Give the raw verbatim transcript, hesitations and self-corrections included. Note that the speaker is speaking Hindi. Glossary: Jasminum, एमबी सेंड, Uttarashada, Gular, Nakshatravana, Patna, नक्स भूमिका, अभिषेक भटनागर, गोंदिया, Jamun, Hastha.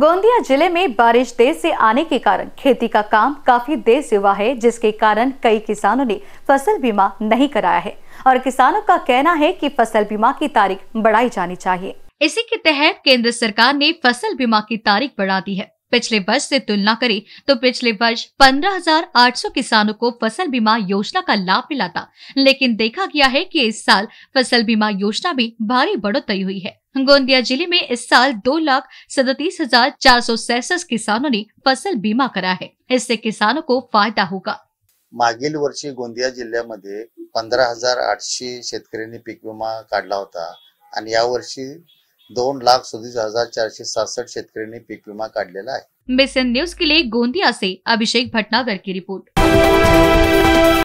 गोंदिया जिले में बारिश देर से आने के कारण खेती का काम काफी देर से हुआ है, जिसके कारण कई किसानों ने फसल बीमा नहीं कराया है और किसानों का कहना है कि फसल बीमा की तारीख बढ़ाई जानी चाहिए। इसी के तहत केंद्र सरकार ने फसल बीमा की तारीख बढ़ा दी है। पिछले वर्ष से तुलना करें तो पिछले वर्ष पंद्रह हज़ार आठ सौ किसानों को फसल बीमा योजना का लाभ मिला था, लेकिन देखा गया है कि इस साल फसल बीमा योजना में भारी बढ़ोतरी हुई है। गोंदिया जिले में इस साल दो लाख सैंतीस हजार चार सौ सैंसठ किसानों ने फसल बीमा करा है। इससे किसानों को फायदा होगा। मागील वर्षी गोंदिया जिल्ह्यामध्ये पंद्रह हजार आठशे शेतकऱ्यांनी पीक विमा काढला होता आणि यावर्षी दोन लाख सदतीस हजार चारशे सड़सठ शेतकऱ्यांनी पीक विमा काढलेला आहे। एमबी सेंड न्यूज के लिए गोंदिया से अभिषेक भटनागर की रिपोर्ट।